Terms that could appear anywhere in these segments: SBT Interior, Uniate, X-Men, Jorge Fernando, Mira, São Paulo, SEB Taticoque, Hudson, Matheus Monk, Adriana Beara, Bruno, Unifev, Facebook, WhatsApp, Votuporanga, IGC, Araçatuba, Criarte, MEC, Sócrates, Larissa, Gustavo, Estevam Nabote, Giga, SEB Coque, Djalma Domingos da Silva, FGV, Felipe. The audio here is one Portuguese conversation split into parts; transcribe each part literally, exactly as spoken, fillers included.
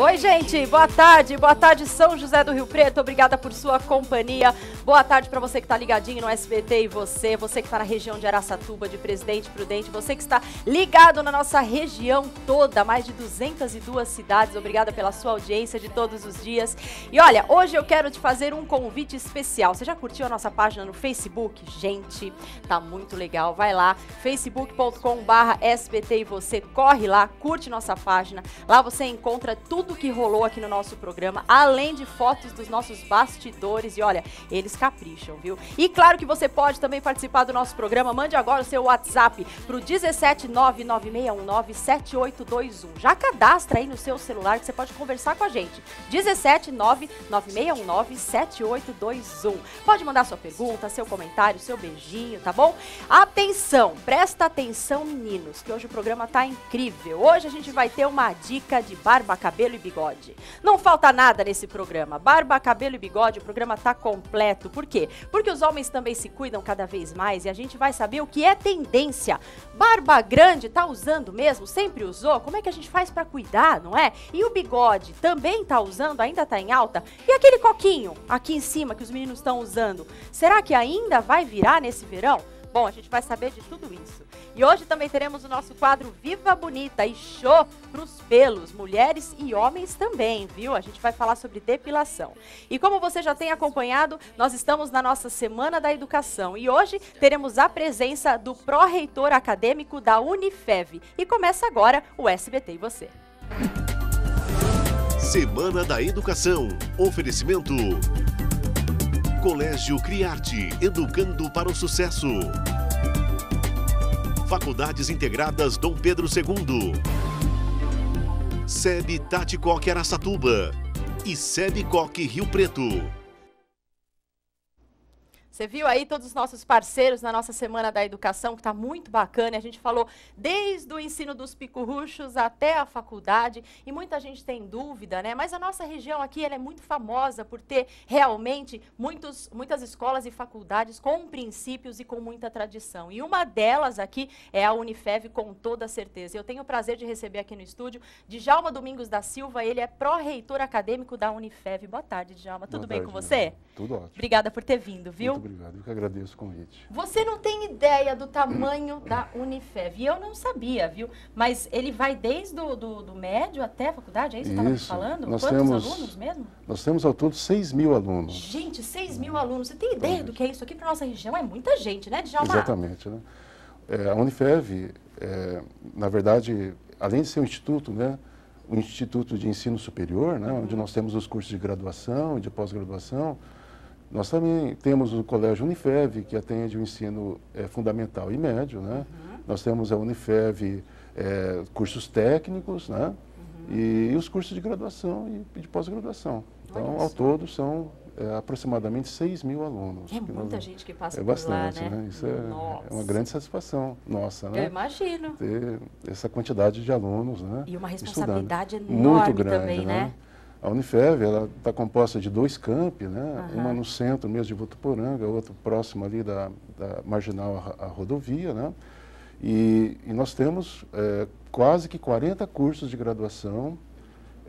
Oi, gente, boa tarde, boa tarde São José do Rio Preto, obrigada por sua companhia. Boa tarde para você que está ligadinho no S B T e você, você que está na região de Araçatuba, de Presidente Prudente, você que está ligado na nossa região toda, mais de duzentas e duas cidades, obrigada pela sua audiência de todos os dias. E olha, hoje eu quero te fazer um convite especial. Você já curtiu a nossa página no Facebook? Gente, tá muito legal, vai lá, facebook ponto com barra S B T e você, corre lá, curte nossa página, lá você encontra tudo que rolou aqui no nosso programa, além de fotos dos nossos bastidores, e olha, eles capricham, viu? E claro que você pode também participar do nosso programa, mande agora o seu WhatsApp pro um sete nove nove seis um nove sete oito dois um. Já cadastra aí no seu celular que você pode conversar com a gente, um sete nove nove seis um nove sete oito dois um. Pode mandar sua pergunta, seu comentário, seu beijinho, tá bom? Atenção, presta atenção, meninos, que hoje o programa tá incrível. Hoje a gente vai ter uma dica de barba, cabelo e bigode. Não falta nada nesse programa. Barba, cabelo e bigode, o programa tá completo. Por quê? Porque os homens também se cuidam cada vez mais e a gente vai saber o que é tendência. Barba grande, tá usando mesmo? Sempre usou? Como é que a gente faz para cuidar, não é? E o bigode, também tá usando? Ainda tá em alta? E aquele coquinho aqui em cima que os meninos estão usando? Será que ainda vai virar nesse verão? Bom, a gente vai saber de tudo isso. E hoje também teremos o nosso quadro Viva Bonita e show pros pelos, mulheres e homens também, viu? A gente vai falar sobre depilação. E como você já tem acompanhado, nós estamos na nossa Semana da Educação e hoje teremos a presença do pró-reitor acadêmico da Unifev. E começa agora o S B T e Você. Semana da Educação. Oferecimento... Colégio Criarte, educando para o sucesso. Faculdades Integradas Dom Pedro segundo. S E B Taticoque Araçatuba e S E B Coque Rio Preto. Você viu aí todos os nossos parceiros na nossa Semana da Educação, que está muito bacana. A gente falou desde o ensino dos picurruchos até a faculdade e muita gente tem dúvida, né? Mas a nossa região aqui, ela é muito famosa por ter realmente muitos, muitas escolas e faculdades com princípios e com muita tradição. E uma delas aqui é a Unifev, com toda certeza. Eu tenho o prazer de receber aqui no estúdio Djalma Domingos da Silva, ele é pró-reitor acadêmico da Unifev. Boa tarde, Djalma. Tudo bem com você? Tudo ótimo. Obrigada por ter vindo, viu? Muito obrigado, eu que agradeço o convite. Você não tem ideia do tamanho da Unifev, eu não sabia, viu? Mas ele vai desde do, do, do médio até a faculdade, é isso que você estava me falando? Nós Quantos temos, alunos mesmo? Nós temos ao todo seis mil alunos. Gente, seis mil alunos, você tem ideia do que é isso aqui para nossa região? É muita gente, né, Djalma? Exatamente, né? É, a Unifev, é, na verdade, além de ser um instituto, né, um instituto de ensino superior, né, onde nós temos os cursos de graduação e de pós-graduação, nós também temos o Colégio Unifev, que atende o ensino é, fundamental e médio, né? Uhum. Nós temos a Unifev, é, cursos técnicos, né? Uhum. E, e os cursos de graduação e de pós-graduação. Então, ao todo, são é, aproximadamente seis mil alunos. É muita nós, gente que passa é por bastante, lá, né? né? Isso é, é uma grande satisfação nossa, né? Eu imagino. Ter essa quantidade de alunos, né? E uma responsabilidade estudando. enorme Muito grande, também, né? né? A Unifev, ela está composta de dois campi, né? Uhum. Uma no centro mesmo de Votuporanga, outra próxima ali da, da marginal à, à rodovia, né? E, e nós temos é, quase que quarenta cursos de graduação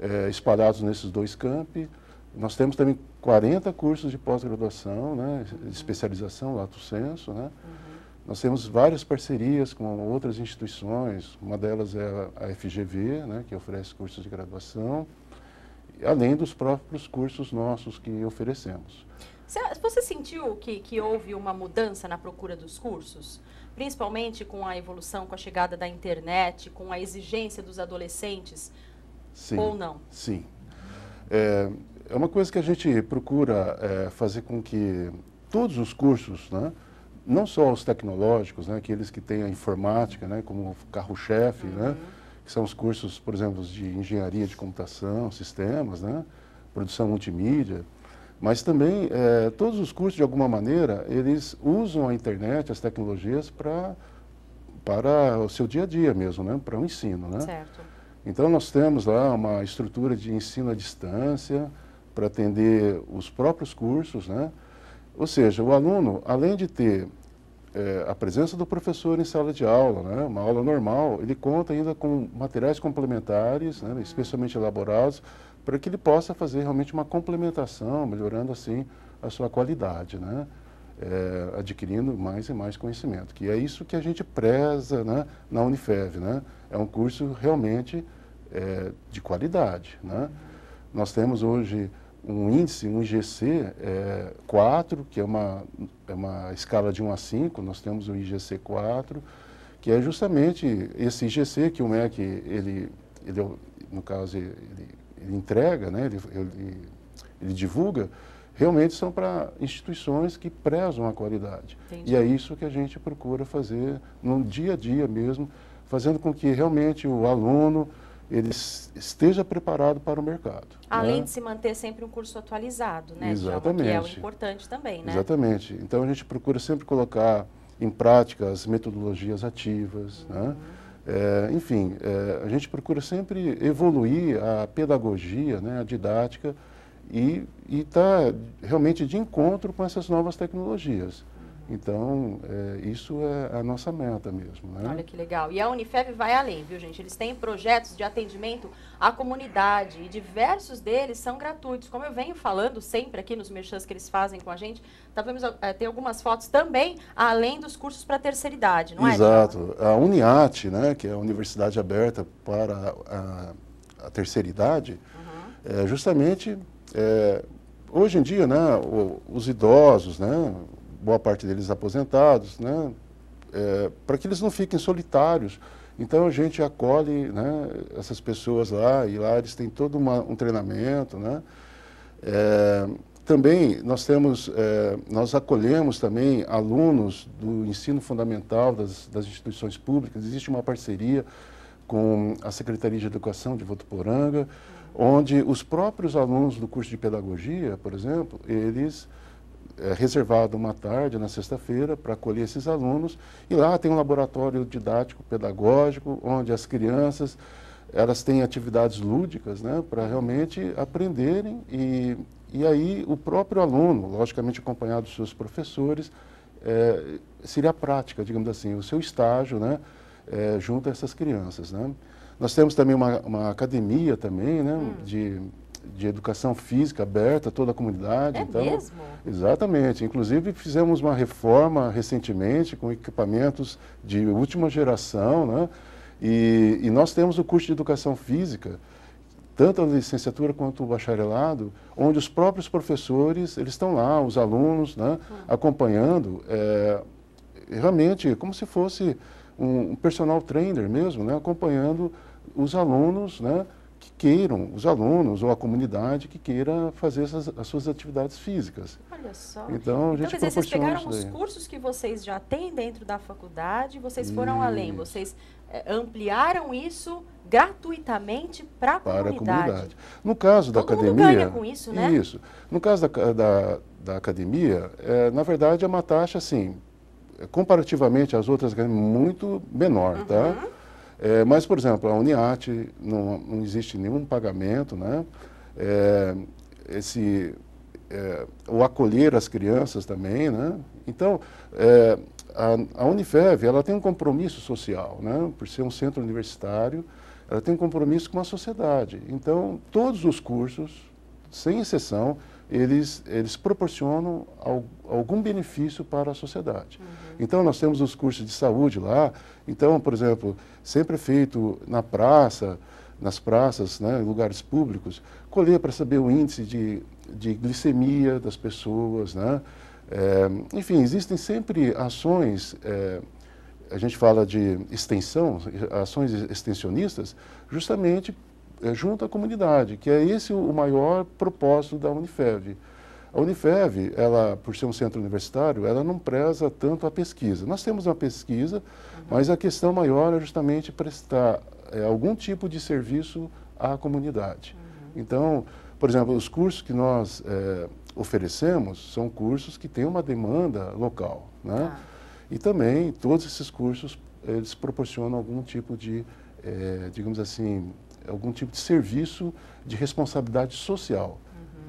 é, espalhados nesses dois campi. Nós temos também quarenta cursos de pós-graduação, né? Uhum. Especialização, lato sensu, né? Uhum. Nós temos várias parcerias com outras instituições, uma delas é a F G V, né? Que oferece cursos de graduação, além dos próprios cursos nossos que oferecemos. Você sentiu que, que houve uma mudança na procura dos cursos? Principalmente com a evolução, com a chegada da internet, com a exigência dos adolescentes? Sim, ou não? Sim. É, é uma coisa que a gente procura é, fazer com que todos os cursos, né, não só os tecnológicos, né, aqueles que têm a informática, né, como carro-chefe, uhum, né, que são os cursos, por exemplo, de engenharia de computação, sistemas, né? Produção multimídia, mas também é, todos os cursos, de alguma maneira, eles usam a internet, as tecnologias para para o seu dia a dia mesmo, né? Para o ensino, né? Certo. Então, nós temos lá uma estrutura de ensino à distância para atender os próprios cursos, né? Ou seja, o aluno, além de ter é, a presença do professor em sala de aula, né, uma aula normal, ele conta ainda com materiais complementares, né, especialmente elaborados, para que ele possa fazer realmente uma complementação, melhorando assim a sua qualidade, né, é, adquirindo mais e mais conhecimento, que é isso que a gente preza, né, na Unifev, né, é um curso realmente é, de qualidade, né. Nós temos hoje um índice, um I G C é, quatro, que é uma, é uma escala de um a cinco, nós temos o I G C quatro, que é justamente esse I G C que o M E C, ele, ele no caso, ele, ele entrega, né, ele, ele, ele divulga, realmente são para instituições que prezam a qualidade. Entendi. E é isso que a gente procura fazer no dia a dia mesmo, fazendo com que realmente o aluno ele esteja preparado para o mercado. Além, né, de se manter sempre um curso atualizado, né? Exatamente. Que é o importante também, né? Exatamente. Então, a gente procura sempre colocar em prática as metodologias ativas, uhum, né? É, enfim, é, a gente procura sempre evoluir a pedagogia, né, a didática, e está realmente de encontro com essas novas tecnologias. Então, é, isso é a nossa meta mesmo, né? Olha que legal. E a Unifev vai além, viu, gente? Eles têm projetos de atendimento à comunidade e diversos deles são gratuitos. Como eu venho falando sempre aqui nos merchans que eles fazem com a gente, tá, vemos, é, tem algumas fotos também, além dos cursos para terceira idade, não é? Exato. A Uniate, né, que é a Universidade Aberta para a, a Terceira Idade, uhum, é justamente, é, hoje em dia, né, o, os idosos, né, boa parte deles aposentados, né, é, para que eles não fiquem solitários. Então, a gente acolhe, né, essas pessoas lá, e lá eles têm todo uma, um treinamento, né. É, também nós temos, é, nós acolhemos também alunos do ensino fundamental das, das instituições públicas. Existe uma parceria com a Secretaria de Educação de Votuporanga, onde os próprios alunos do curso de pedagogia, por exemplo, eles... é reservado uma tarde na sexta-feira para acolher esses alunos, e lá tem um laboratório didático pedagógico onde as crianças elas têm atividades lúdicas, né, para realmente aprenderem, e, e aí o próprio aluno, logicamente acompanhado dos seus professores, é, seria a prática, digamos assim, o seu estágio, né, é, junto a essas crianças, né. Nós temos também uma, uma academia também, né, hum. de de educação física aberta a toda a comunidade. É então, mesmo? Exatamente. Inclusive, fizemos uma reforma recentemente com equipamentos de última geração, né? E, e nós temos o curso de educação física, tanto a licenciatura quanto o bacharelado, onde os próprios professores, eles estão lá, os alunos, né, hum. acompanhando, é, realmente como se fosse um, um personal trainer mesmo, né, acompanhando os alunos, né, que queiram, os alunos ou a comunidade que queira fazer essas, as suas atividades físicas. Olha só. Então, a gente então, quer dizer, vocês pegaram os cursos que vocês já têm dentro da faculdade, vocês foram isso. além, vocês é, ampliaram isso gratuitamente para a comunidade. comunidade. No caso da Todo academia... Todo mundo ganha com isso, né? Isso. No caso da, da, da academia, é, na verdade, é uma taxa, assim, comparativamente às outras, muito menor, uhum. tá? É, mas, por exemplo, a Uniate não, não existe nenhum pagamento, né? É, esse, é, o acolher as crianças também, né? Então, é, a, a Unifev, ela tem um compromisso social, né? Por ser um centro universitário, ela tem um compromisso com a sociedade. Então, todos os cursos, sem exceção, eles, eles proporcionam al, algum benefício para a sociedade. Uhum. Então, nós temos os cursos de saúde lá. Então, por exemplo, sempre é feito na praça, nas praças, né, lugares públicos, colher para saber o índice de, de glicemia das pessoas, né? É, enfim, existem sempre ações, é, a gente fala de extensão, ações extensionistas, justamente é, junto à comunidade, que é esse o maior propósito da Unifev. A Unifev, ela, por ser um centro universitário, ela não preza tanto a pesquisa. Nós temos uma pesquisa, uhum. mas a questão maior é justamente prestar é, algum tipo de serviço à comunidade. Uhum. Então, por exemplo, os cursos que nós é, oferecemos são cursos que têm uma demanda local, né? Ah. E também todos esses cursos, eles proporcionam algum tipo de, é, digamos assim, algum tipo de serviço de responsabilidade social.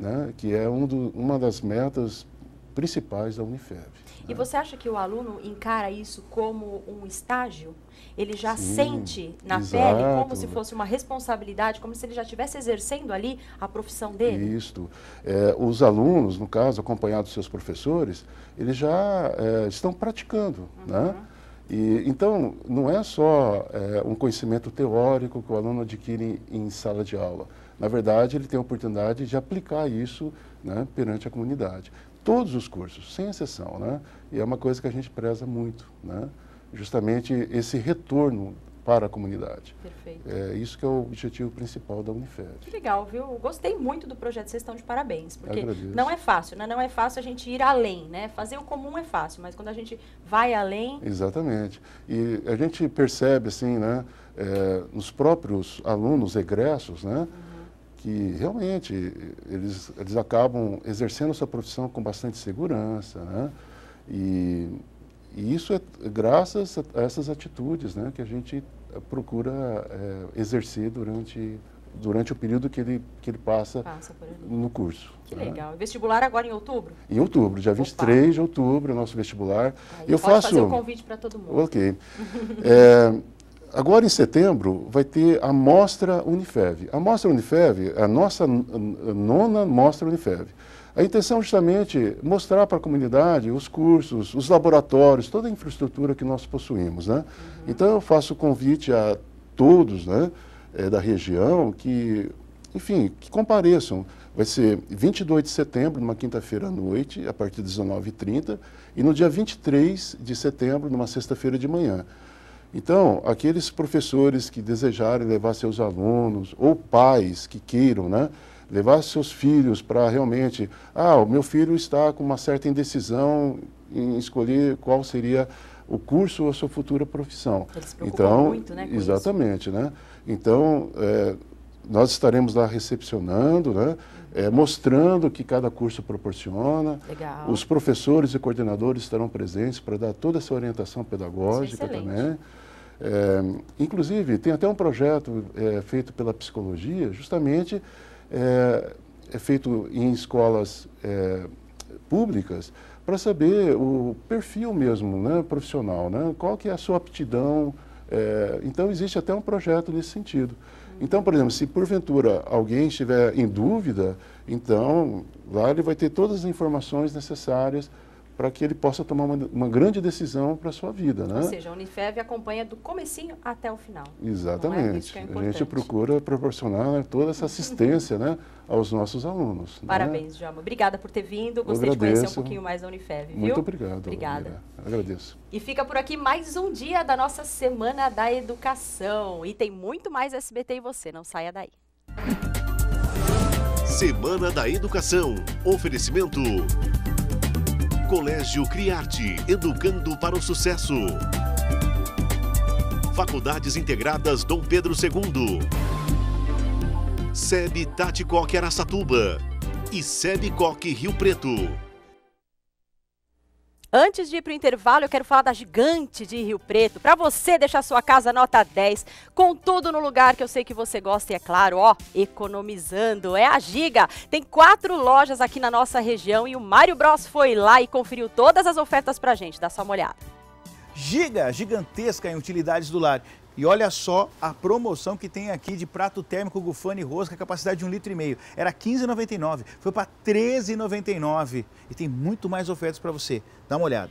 Né, que é um do, uma das metas principais da Unifev. Né? E você acha que o aluno encara isso como um estágio? Ele já Sim, sente na exato. pele como se fosse uma responsabilidade, como se ele já estivesse exercendo ali a profissão dele? Isso. É, os alunos, no caso, acompanhados dos seus professores, eles já é, estão praticando, uhum. né? E, então, não é só é, um conhecimento teórico que o aluno adquire em sala de aula. Na verdade, ele tem a oportunidade de aplicar isso, né, perante a comunidade. Todos os cursos, sem exceção, né? E é uma coisa que a gente preza muito, né? Justamente esse retorno para a comunidade. Perfeito. É isso que é o objetivo principal da Unifev. Que legal, viu? Gostei muito do projeto, vocês estão de parabéns, porque Agradeço. não é fácil, né? Não é fácil a gente ir além, né? Fazer o comum é fácil, mas quando a gente vai além... Exatamente. E a gente percebe, assim, né? É, nos próprios alunos egressos, né? Uhum. que realmente eles, eles acabam exercendo a sua profissão com bastante segurança, né? E, e isso é graças a essas atitudes, né, que a gente procura é, exercer durante, durante o período que ele, que ele passa, passa no curso. Que né? legal. Vestibular agora em outubro? Em outubro, dia vinte e três Opa. de outubro, nosso vestibular. Aí eu faço fazer um convite para todo mundo. Ok. é, Agora, em setembro, vai ter a Mostra Unifev. A Mostra Unifev é a nossa nona Mostra Unifev. A intenção é justamente mostrar para a comunidade os cursos, os laboratórios, toda a infraestrutura que nós possuímos, né? Uhum. Então, eu faço convite a todos, né, é, da região que, enfim, que compareçam. Vai ser vinte e dois de setembro, numa quinta-feira à noite, a partir das dezenove e trinta, e no dia vinte e três de setembro, numa sexta-feira de manhã. Então, aqueles professores que desejarem levar seus alunos, ou pais que queiram, né, levar seus filhos para realmente... Ah, o meu filho está com uma certa indecisão em escolher qual seria o curso ou a sua futura profissão. Eles se preocupam então, muito, né? Com exatamente, isso. né? Então, é, nós estaremos lá recepcionando, né? É, mostrando o que cada curso proporciona. Legal. Os professores e coordenadores estarão presentes para dar toda essa orientação pedagógica também. É, inclusive, tem até um projeto é, feito pela psicologia, justamente é, é feito em escolas é, públicas, para saber o perfil mesmo, né, profissional, né, qual que é a sua aptidão. É, então, existe até um projeto nesse sentido. Então, por exemplo, se porventura alguém estiver em dúvida, então lá ele vai ter todas as informações necessárias para que ele possa tomar uma, uma grande decisão para a sua vida, né? Ou seja, a Unifev acompanha do comecinho até o final. Exatamente. É isso que é importante. A gente procura proporcionar, né, toda essa assistência, né, aos nossos alunos. Parabéns, né? Djalma. Obrigada por ter vindo. Gostei de conhecer um pouquinho mais da Unifev, viu? Muito obrigado. Obrigada. Mira. Agradeço. E fica por aqui mais um dia da nossa Semana da Educação. E tem muito mais S B T e você. Não saia daí. Semana da Educação. Oferecimento... Colégio Criarte, educando para o sucesso. Faculdades Integradas Dom Pedro segundo. S E B Taticoque Araçatuba e S E B Coque Rio Preto. Antes de ir para o intervalo, eu quero falar da Gigante de Rio Preto. Para você deixar sua casa nota dez, com tudo no lugar que eu sei que você gosta e, é claro, ó, economizando. É a Giga. Tem quatro lojas aqui na nossa região e o Mário Bros foi lá e conferiu todas as ofertas para a gente. Dá só uma olhada. Giga, gigantesca em utilidades do lar. E olha só a promoção que tem aqui de prato térmico, gufana e rosca, capacidade de um litro e meio. Era quinze reais e noventa e nove centavos, foi para treze reais e noventa e nove centavos. E tem muito mais ofertas para você. Dá uma olhada.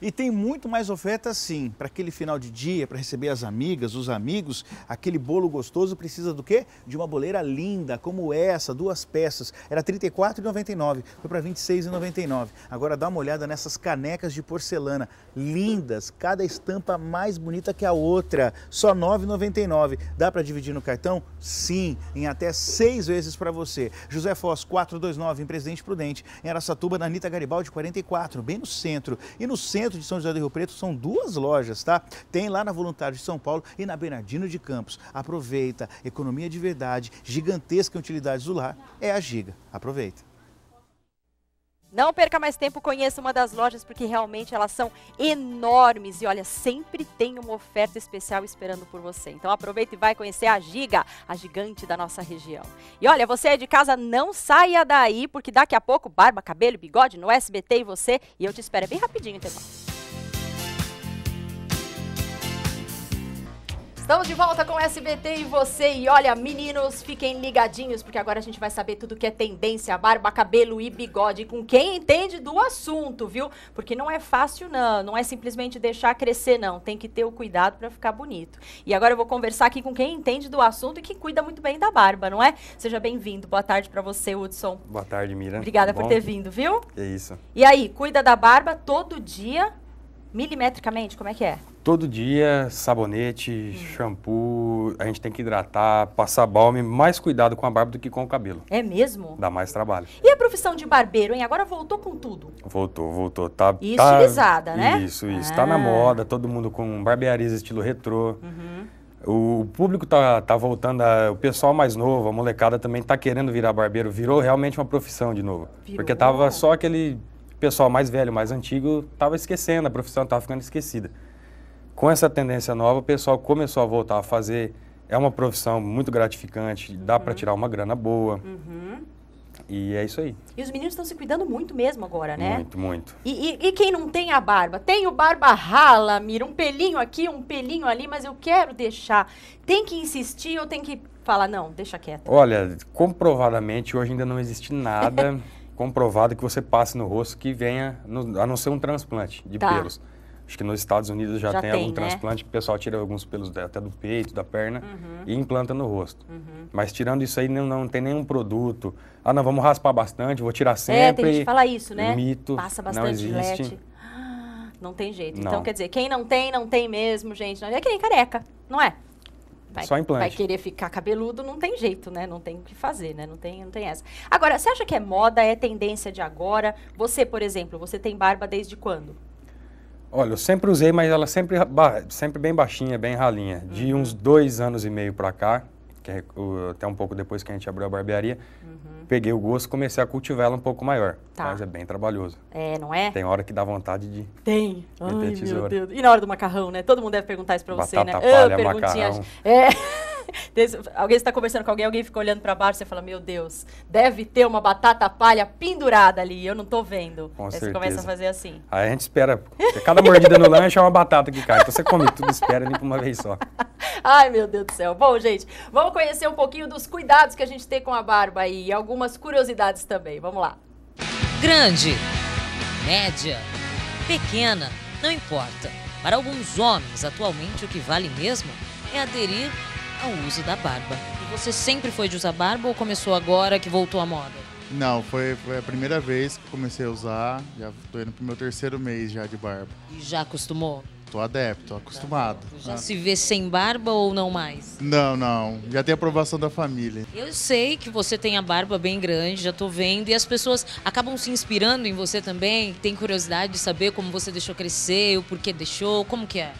E tem muito mais ofertas sim, para aquele final de dia, para receber as amigas, os amigos. Aquele bolo gostoso precisa do quê? De uma boleira linda, como essa, duas peças. Era trinta e quatro reais e noventa e nove centavos, foi para vinte e seis reais e noventa e nove centavos. Agora dá uma olhada nessas canecas de porcelana, lindas, cada estampa mais bonita que a outra. Só nove reais e noventa e nove centavos. Dá para dividir no cartão? Sim, em até seis vezes para você. José Foz, quatrocentos e vinte e nove, em Presidente Prudente, em Araçatuba, na Anita Garibaldi, quarenta e quatro, bem no centro. E no centro de São José do Rio Preto são duas lojas, tá? Tem lá na Voluntário de São Paulo e na Bernardino de Campos. Aproveita, economia de verdade, gigantesca em utilidades do lar, é a Giga. Aproveita. Não perca mais tempo, conheça uma das lojas, porque realmente elas são enormes. E olha, sempre tem uma oferta especial esperando por você. Então aproveita e vai conhecer a Giga, a gigante da nossa região. E olha, você aí de casa, não saia daí, porque daqui a pouco, barba, cabelo, bigode no S B T e você. E eu te espero, é bem rapidinho, até mais. Estamos de volta com o S B T e você. E olha, meninos, fiquem ligadinhos, porque agora a gente vai saber tudo que é tendência, barba, cabelo e bigode, com quem entende do assunto, viu? Porque não é fácil, não. Não é simplesmente deixar crescer, não. Tem que ter o cuidado para ficar bonito. E agora eu vou conversar aqui com quem entende do assunto e que cuida muito bem da barba, não é? Seja bem-vindo. Boa tarde para você, Hudson. Boa tarde, Mira. Obrigada por ter vindo, viu? É isso. E aí, cuida da barba todo dia, milimetricamente, como é que é? Todo dia, sabonete, hum. shampoo, a gente tem que hidratar, passar balme, mais cuidado com a barba do que com o cabelo. É mesmo? Dá mais trabalho. E a profissão de barbeiro, hein? Agora voltou com tudo. Voltou, voltou. Tá, e estilizada, tá, né? Isso, isso. Ah. Tá na moda, todo mundo com barbearias estilo retrô. Uhum. O público tá, tá voltando, a, o pessoal mais novo, a molecada também tá querendo virar barbeiro. Virou realmente uma profissão de novo. Virou. Porque tava só aquele... O pessoal mais velho, mais antigo, estava esquecendo, a profissão estava ficando esquecida. Com essa tendência nova, o pessoal começou a voltar a fazer. É uma profissão muito gratificante, uhum. dá para tirar uma grana boa. Uhum. E é isso aí. E os meninos estão se cuidando muito mesmo agora, né? Muito, muito. E, e, e quem não tem a barba? Tem o barba rala, Mira, um pelinho aqui, um pelinho ali, mas eu quero deixar. Tem que insistir ou tem que falar, não, deixa quieto? Olha, comprovadamente, hoje ainda não existe nada... comprovado que você passe no rosto que venha, no, a não ser um transplante de tá. pelos. Acho que nos Estados Unidos já, já tem, tem algum né? transplante, que o pessoal tira alguns pelos até do peito, da perna uhum. e implanta no rosto. Uhum. Mas tirando isso aí, não, não tem nenhum produto. Ah, não, vamos raspar bastante, vou tirar sempre. É, tem gente que fala isso, né? Mito, passa bastante gilete. Ah, não tem jeito. Não. Então, quer dizer, quem não tem, não tem mesmo, gente. Não é que nem careca, não é? Vai, Só implante. Vai querer ficar cabeludo, não tem jeito, né? Não tem o que fazer, né? Não tem, não tem essa. Agora, você acha que é moda, é tendência de agora? Você, por exemplo, você tem barba desde quando? Olha, eu sempre usei, mas ela sempre, sempre bem baixinha, bem ralinha. Uhum. De uns dois anos e meio pra cá, que é, o, até um pouco depois que a gente abriu a barbearia, uhum. peguei o gosto e comecei a cultivar ela um pouco maior. Tá. Mas é bem trabalhoso. É, não é? Tem hora que dá vontade de... Tem. Ai, meu Deus. E na hora do macarrão, né? Todo mundo deve perguntar isso pra você, né? Batata palha, macarrão. É. Alguém está conversando com alguém, alguém fica olhando para baixo, você fala, meu Deus, deve ter uma batata palha pendurada ali, eu não tô vendo. Com certeza. Aí você começa a fazer assim. Aí a gente espera, cada mordida no lanche é uma batata que cai, então você come tudo, espera, limpa uma vez só. Ai, meu Deus do céu. Bom, gente, vamos conhecer um pouquinho dos cuidados que a gente tem com a barba aí, e algumas curiosidades também, vamos lá. Grande, média, pequena, não importa. Para alguns homens, atualmente, o que vale mesmo é aderir ao uso da barba. Você sempre foi de usar barba ou começou agora que voltou à moda? Não, foi, foi a primeira vez que comecei a usar, já estou indo para o meu terceiro mês já de barba. E já acostumou? Estou adepto, tô acostumado. Já ah. se vê sem barba ou não mais? Não, não, já tem aprovação da família. Eu sei que você tem a barba bem grande, já estou vendo, e as pessoas acabam se inspirando em você também, tem curiosidade de saber como você deixou crescer, o porquê deixou, como que é?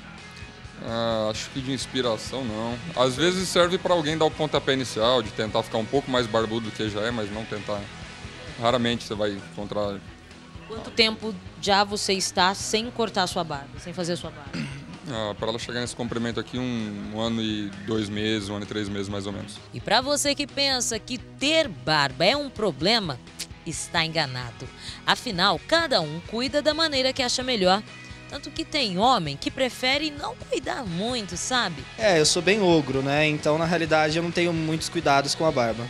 Ah, acho que de inspiração não. Às vezes serve para alguém dar o pontapé inicial, de tentar ficar um pouco mais barbudo do que já é, mas não tentar. Raramente você vai encontrar. Quanto tempo já você está sem cortar a sua barba, sem fazer a sua barba? Ah, para ela chegar nesse comprimento aqui, um, um ano e dois meses, um ano e três meses mais ou menos. E para você que pensa que ter barba é um problema, está enganado. Afinal, cada um cuida da maneira que acha melhor. Tanto que tem homem que prefere não cuidar muito, sabe? É, eu sou bem ogro, né? Então, na realidade, eu não tenho muitos cuidados com a barba.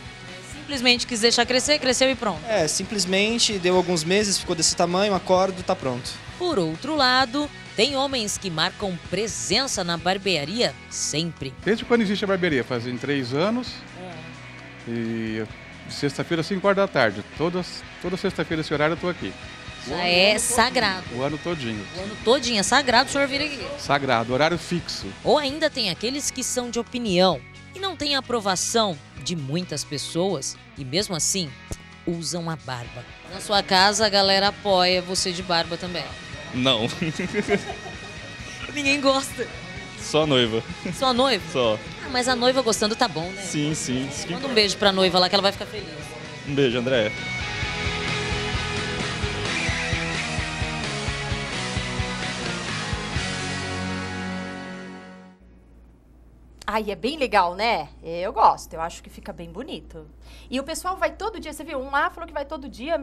Simplesmente quis deixar crescer, cresceu e pronto. É, simplesmente deu alguns meses, ficou desse tamanho, acordo, tá pronto. Por outro lado, tem homens que marcam presença na barbearia sempre. Desde quando existe a barbearia? Fazem três anos. É. E sexta-feira, cinco horas da tarde. Todas, toda sexta-feira, esse horário, eu tô aqui. Já é sagrado. O ano todinho. O ano todinho é sagrado o senhor vir aqui. Sagrado, horário fixo. Ou ainda tem aqueles que são de opinião e não têm a aprovação de muitas pessoas e mesmo assim usam a barba. Na sua casa a galera apoia você de barba também? Não. Ninguém gosta. Só a noiva. Só a noiva? Só. Ah, mas a noiva gostando tá bom, né? Sim, sim. Manda um beijo pra noiva lá que ela vai ficar feliz. Um beijo, André. Ai, é bem legal, né? Eu gosto, eu acho que fica bem bonito. E o pessoal vai todo dia, você viu? Um lá falou que vai todo dia,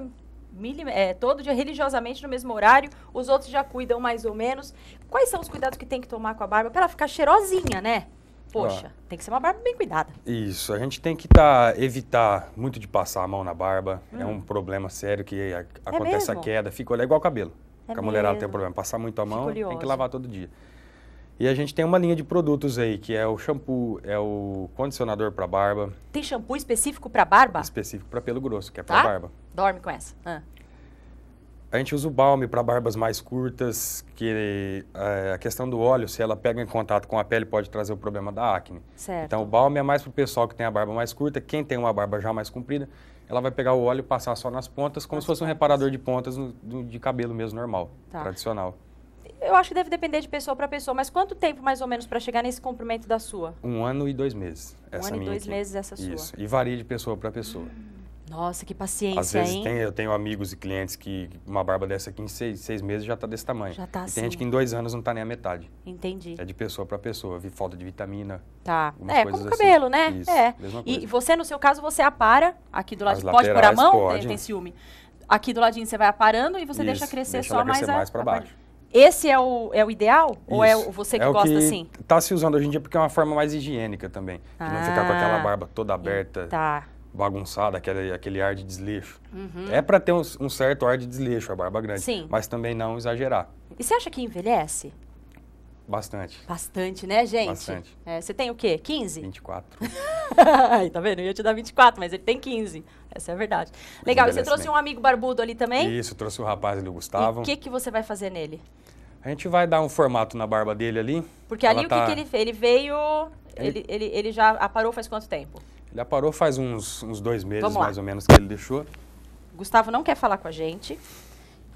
milim, é, todo dia religiosamente no mesmo horário, os outros já cuidam mais ou menos. Quais são os cuidados que tem que tomar com a barba para ela ficar cheirosinha, né? Poxa, ah. tem que ser uma barba bem cuidada. Isso, a gente tem que tá, evitar muito de passar a mão na barba. Hum. É um problema sério que a, acontece é a queda, fica igual o cabelo. É a mulherada tem um problema, passar muito a mão, tem que lavar todo dia. E a gente tem uma linha de produtos aí, que é o shampoo, é o condicionador para barba. Tem shampoo específico para barba? Específico para pelo grosso, que é para tá? barba. Dorme com essa. Ah. A gente usa o balme para barbas mais curtas, que é, a questão do óleo, se ela pega em contato com a pele, pode trazer o problema da acne. Certo. Então, o balme é mais para o pessoal que tem a barba mais curta. Quem tem uma barba já mais comprida, ela vai pegar o óleo e passar só nas pontas, como nas se fosse pontas. Um reparador de pontas no, do, de cabelo mesmo, normal, tá. tradicional. Eu acho que deve depender de pessoa para pessoa, mas quanto tempo mais ou menos para chegar nesse comprimento da sua? Um ano e dois meses. Essa um ano minha e dois aqui. meses essa sua. Isso, e varia de pessoa para pessoa. Hum. Nossa, que paciência, Às vezes hein? Tem, eu tenho amigos e clientes que uma barba dessa aqui em seis, seis meses já está desse tamanho. Já está assim. Tem gente que em dois anos não está nem a metade. Entendi. É de pessoa para pessoa, falta de vitamina. Tá. É, como o cabelo, assim. né? Isso, é. Mesma coisa. E você, no seu caso, você apara aqui do lado. Pode pôr a mão? Pode. Tem, tem ciúme. Aqui do ladinho você vai aparando e você Isso, deixa crescer deixa só mais, crescer mais para baixo. Esse é o, é o ideal? Isso. Ou é você que é gosta que assim? Está se usando hoje em dia porque é uma forma mais higiênica também. Ah, de não ficar com aquela barba toda aberta. Tá. bagunçada, aquele, aquele ar de desleixo. Uhum. É para ter um, um certo ar de desleixo, a barba grande, Sim. mas também não exagerar. E você acha que envelhece? Bastante. Bastante, né, gente? Bastante. É, você tem o quê? quinze? vinte e quatro. Ai, tá vendo? Eu ia te dar vinte e quatro, mas ele tem quinze. Essa é a verdade. Mas Legal, e você trouxe um amigo barbudo ali também? Isso, trouxe o rapaz ali, o Gustavo. E o que, que você vai fazer nele? A gente vai dar um formato na barba dele ali. Porque ali o que, tá... que ele fez? Ele veio... Ele... Ele, ele, ele já aparou faz quanto tempo? Ele aparou faz uns, uns dois meses, mais ou menos, que ele deixou. Gustavo não quer falar com a gente.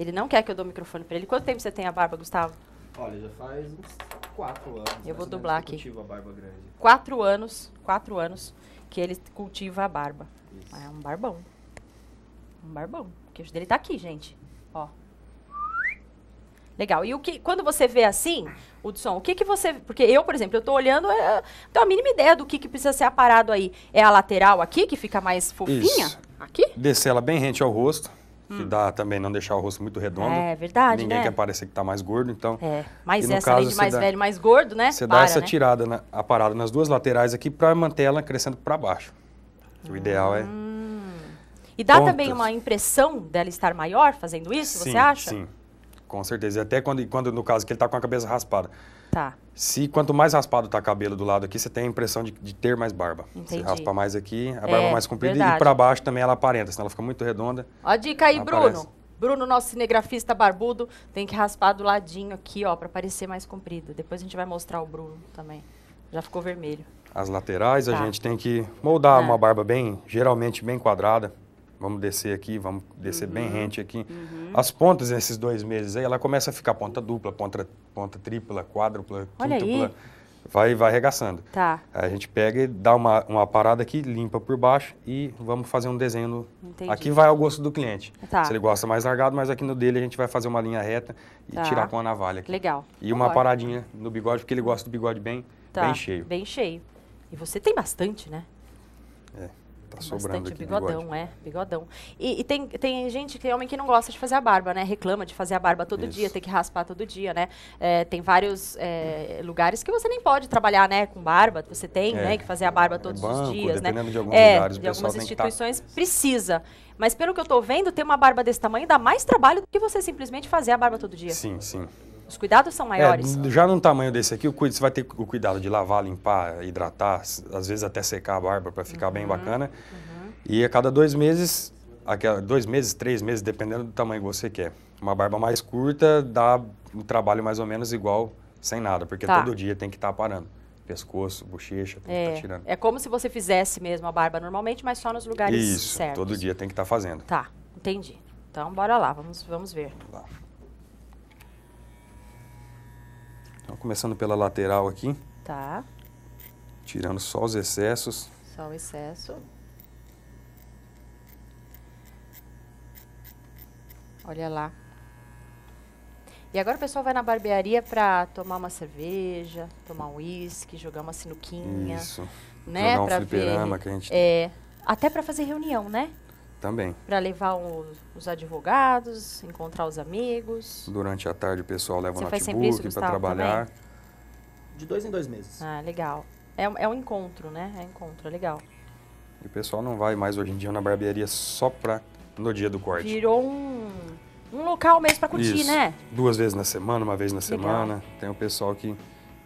Ele não quer que eu dou o microfone para ele. Quanto tempo você tem a barba, Gustavo? Olha, já faz uns quatro anos. Eu vou dublar aqui. Cultiva a barba grande. Quatro anos, quatro anos que ele cultiva a barba. Isso. É um barbão. Um barbão. O queixo dele tá aqui, gente. Ó. Legal. E o que, quando você vê assim, Hudson, o que que você... Porque eu, por exemplo, eu tô olhando, eu tenho a mínima ideia do que, que precisa ser aparado aí. É a lateral aqui, que fica mais fofinha? Isso. Aqui? Descer ela bem rente ao rosto, hum. que dá também não deixar o rosto muito redondo. É verdade, Ninguém né? quer parecer que tá mais gordo, então... É, mas essa caso, lei de mais dá, velho, mais gordo, né? Você Para, dá essa né? tirada, na, aparada nas duas laterais aqui para manter ela crescendo para baixo. O hum. ideal é... E dá pontas. também uma impressão dela estar maior fazendo isso, sim, você acha? Sim, sim. Com certeza. E até quando, quando, no caso, que ele tá com a cabeça raspada. Tá. Se quanto mais raspado tá o cabelo do lado aqui, você tem a impressão de, de ter mais barba. Entendi. Você raspa mais aqui, a barba é, mais comprida verdade. e para baixo também ela aparenta, senão ela fica muito redonda. Ó a dica aí, Bruno. Aparece. Bruno, nosso cinegrafista barbudo, tem que raspar do ladinho aqui, ó, para parecer mais comprido. Depois a gente vai mostrar o Bruno também. Já ficou vermelho. As laterais tá. a gente tem que moldar ah. uma barba bem, geralmente bem quadrada. Vamos descer aqui, vamos descer uhum. bem rente aqui. Uhum. As pontas, nesses dois meses aí, ela começa a ficar ponta dupla, ponta, ponta tripla, quádrupla, quíntupla. Vai, vai arregaçando. Tá. Aí a gente pega e dá uma, uma parada aqui, limpa por baixo e vamos fazer um desenho. No... Aqui vai ao gosto do cliente. Tá. Se ele gosta mais largado, mas aqui no dele a gente vai fazer uma linha reta e tá. tirar com a navalha aqui. Legal. E Vambora. uma paradinha no bigode, porque ele gosta do bigode bem, tá. bem cheio. Bem cheio. E você tem bastante, né? É. Tá sobrando aqui bigodão, bigode. é, bigodão. E, e tem, tem gente, tem homem que não gosta de fazer a barba, né? Reclama de fazer a barba todo Isso. dia, tem que raspar todo dia, né? É, tem vários é, lugares que você nem pode trabalhar, né? Com barba, você tem, é, né? Que fazer a barba todos é banco, os dias, né? De alguns é, lugares, de algumas instituições tá... precisa. Mas pelo que eu tô vendo, ter uma barba desse tamanho dá mais trabalho do que você simplesmente fazer a barba todo dia. Sim, sim. Os cuidados são maiores? É, já num tamanho desse aqui, você vai ter o cuidado de lavar, limpar, hidratar, às vezes até secar a barba para ficar uhum, bem bacana. Uhum. E a cada dois meses, a dois meses, três meses, dependendo do tamanho que você quer. Uma barba mais curta dá um trabalho mais ou menos igual, sem nada, porque tá. todo dia tem que estar tá parando. Pescoço, bochecha, tem é, que estar tá tirando. É como se você fizesse mesmo a barba normalmente, mas só nos lugares Isso, certos. Isso, todo dia tem que estar tá fazendo. Tá, entendi. Então, bora lá, vamos, vamos ver. Lá. Então, começando pela lateral aqui. Tá. Tirando só os excessos. Só o excesso. Olha lá. E agora o pessoal vai na barbearia para tomar uma cerveja, tomar um uísque, jogar uma sinuquinha. Isso. Né? Jogar um fliperama que a gente... É, até para fazer reunião, né? Também. Para levar o, os advogados, encontrar os amigos. Durante a tarde o pessoal leva o notebook para trabalhar. Também? De dois em dois meses. Ah, legal. É, é um encontro, né? É um encontro, é legal. E o pessoal não vai mais hoje em dia na barbearia só pra, no dia do corte. Virou um, um local mesmo pra curtir, isso, né? Duas vezes na semana, uma vez na legal. semana. Tem o pessoal que,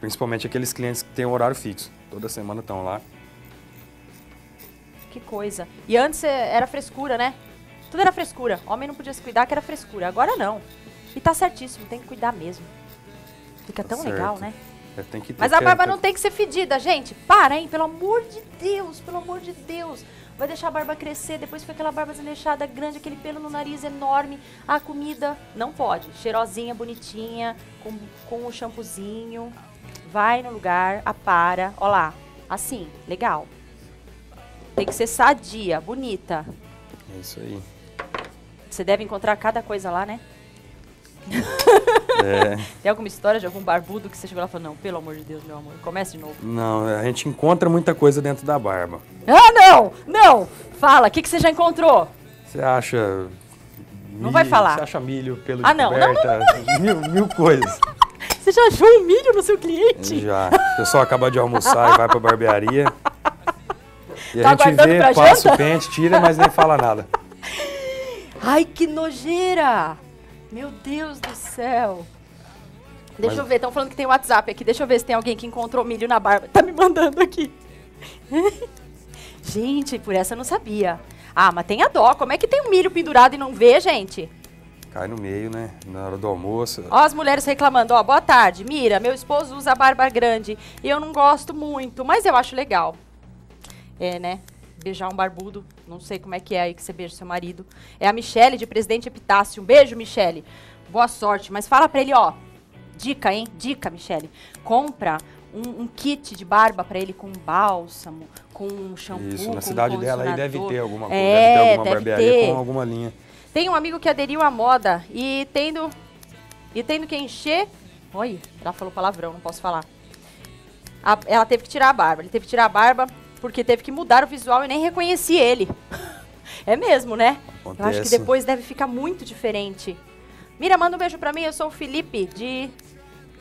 principalmente aqueles clientes que tem um horário fixo. Toda semana estão lá. Que coisa. E antes era frescura, né? Tudo era frescura. Homem não podia se cuidar que era frescura. Agora não. E tá certíssimo, tem que cuidar mesmo. Fica tá tão certo. legal, né? É, tem que ter. Mas a barba não tem que ser fedida, gente. Para, hein? Pelo amor de Deus, pelo amor de Deus. Vai deixar a barba crescer, depois fica aquela barba desleixada, grande, aquele pelo no nariz enorme. A comida não pode. Cheirosinha, bonitinha, com, com o shampoozinho. Vai no lugar, apara. Ó lá, assim, legal. Tem que ser sadia, bonita. É isso aí. Você deve encontrar cada coisa lá, né? É. Tem alguma história de algum barbudo que você chegou lá e falou, não, pelo amor de Deus, meu amor, comece de novo? Não, a gente encontra muita coisa dentro da barba. Ah, não! Não! Fala, o que, que você já encontrou? Você acha milho, não vai falar. Você acha milho, pelo ah, de não, coberta, não, não, não. Mil, mil coisas. Você já achou um milho no seu cliente? Já. O pessoal acaba de almoçar e vai pra barbearia. E tá a gente vê, passa janta? O pente, tira, mas nem fala nada. Ai, que nojeira! Meu Deus do céu. Deixa Mas... eu ver, estão falando que tem WhatsApp aqui. Deixa eu ver se tem alguém que encontrou milho na barba. Tá me mandando aqui. Gente, por essa eu não sabia. Ah, mas tem a dó. Como é que tem um milho pendurado e não vê, gente? Cai no meio, né? Na hora do almoço. Ó as mulheres reclamando. Ó, boa tarde. Mira, meu esposo usa barba grande e eu não gosto muito, mas eu acho legal. É, né? Beijar um barbudo, não sei como é que é aí que você beija seu marido. É a Michele de Presidente Epitácio. Um beijo, Michele. Boa sorte. Mas fala pra ele, ó, dica, hein? Dica, Michele. Compra um, um kit de barba pra ele com bálsamo, com shampoo, isso, na com cidade dela aí deve ter alguma coisa, é, deve ter alguma deve barbearia ter. com alguma linha. Tem um amigo que aderiu à moda e tendo, e tendo que encher... Oi, ela falou palavrão, não posso falar. A, ela teve que tirar a barba, ele teve que tirar a barba... Porque teve que mudar o visual e nem reconheci ele. É mesmo, né? Acontece. Eu acho que depois deve ficar muito diferente. Mira, manda um beijo pra mim. Eu sou o Felipe, de...